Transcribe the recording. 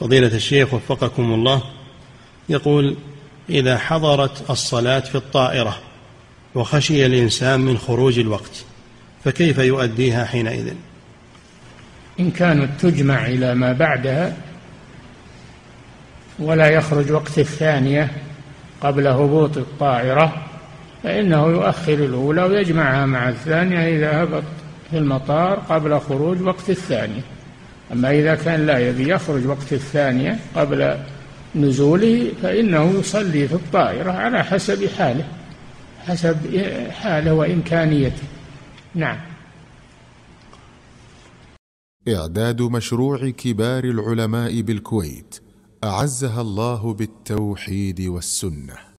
فضيلة الشيخ وفقكم الله، يقول: إذا حضرت الصلاة في الطائرة وخشي الإنسان من خروج الوقت فكيف يؤديها حينئذ؟ إن كانت تجمع إلى ما بعدها ولا يخرج وقت الثانية قبل هبوط الطائرة فإنه يؤخر الأولى ويجمعها مع الثانية إذا هبط في المطار قبل خروج وقت الثانية. أما إذا كان لا يبي يخرج وقت الثانية قبل نزوله فإنه يصلي في الطائرة على حسب حاله وإمكانيته. نعم. إعداد مشروع كبار العلماء بالكويت أعزها الله بالتوحيد والسنة.